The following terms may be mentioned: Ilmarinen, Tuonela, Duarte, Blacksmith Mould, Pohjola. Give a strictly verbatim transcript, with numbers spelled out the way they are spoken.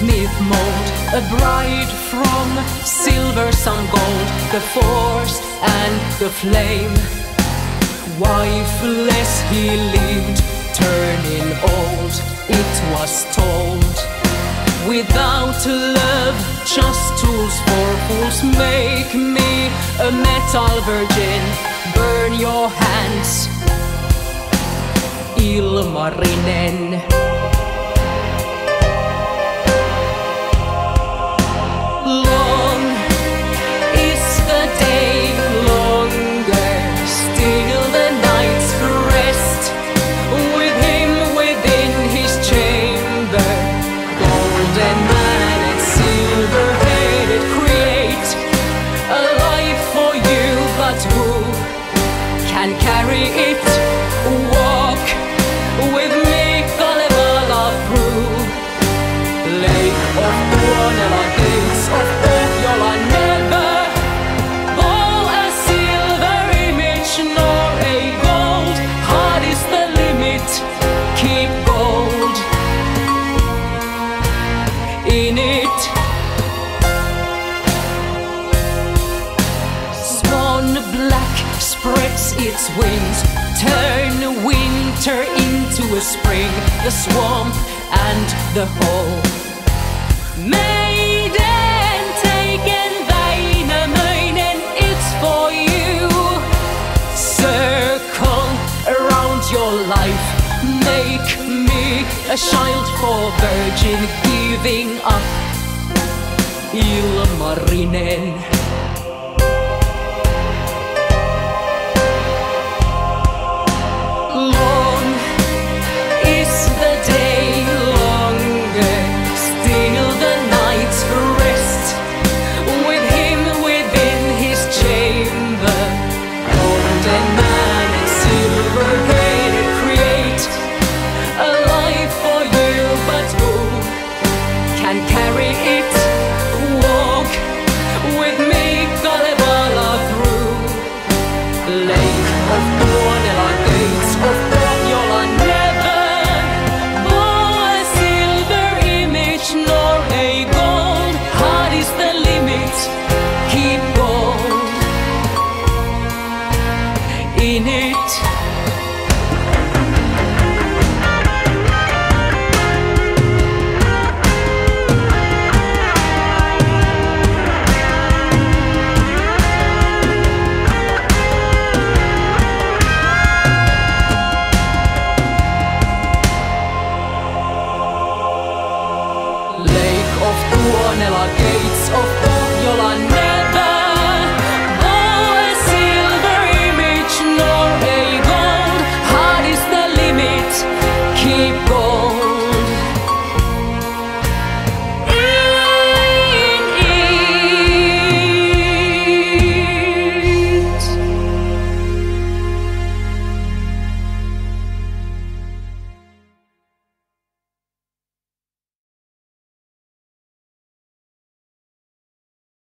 smith mold, a bride from silver, some gold, the force and the flame. Wifeless he lived, turning old, it was told. Without love, just tools for fools. Make me a metal virgin, burn your hands. Ilmarinen. And carry it, walk with me the level of proof. Lake of Tuonela, gates of Pohjola, never ball a silver image nor a gold. Heart is the limit, keep gold in it. Swan black spreads its wings, turn winter into a spring, the swamp and the hole. Maiden, taken thine, Ilmarinen, it's for you. Circle around your life, make me a child for virgin, giving up. Ilmarinen.